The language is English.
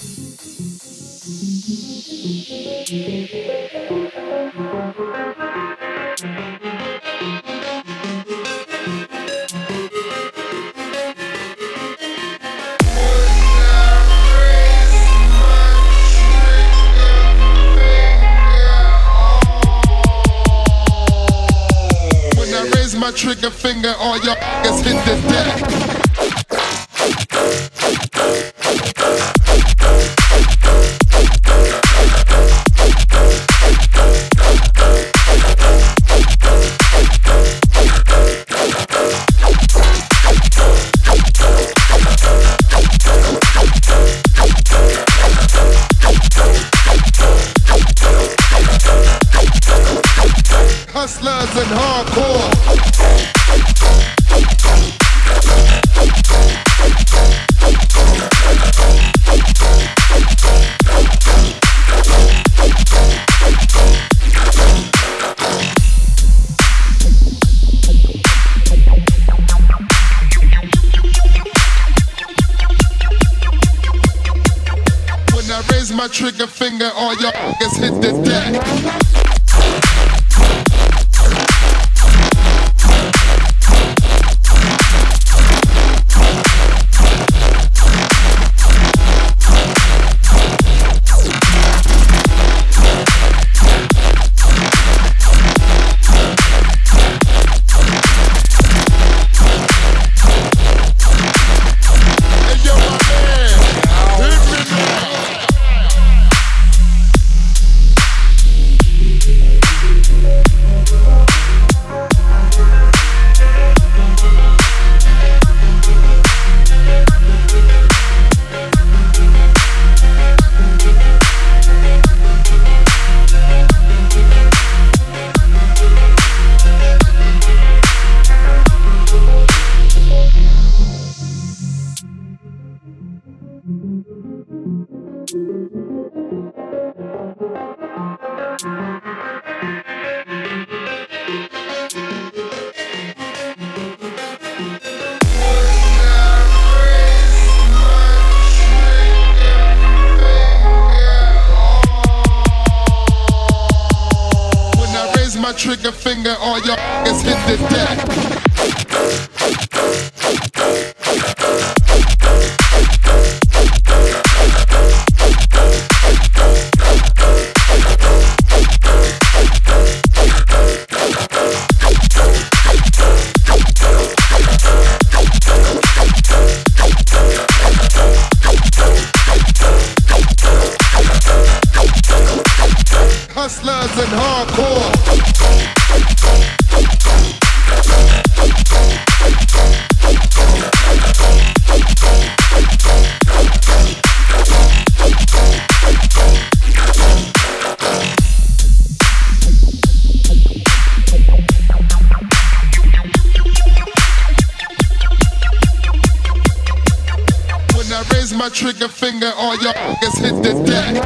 My trigger finger, all your niggas hit the deck. Hustlers and hardcore. Raise my trigger finger, all your niggas hit the deck. My trigger finger, all your niggas hit the deck. Hustlers and hardcore. When I raise my trigger finger, all your niggas hit the deck.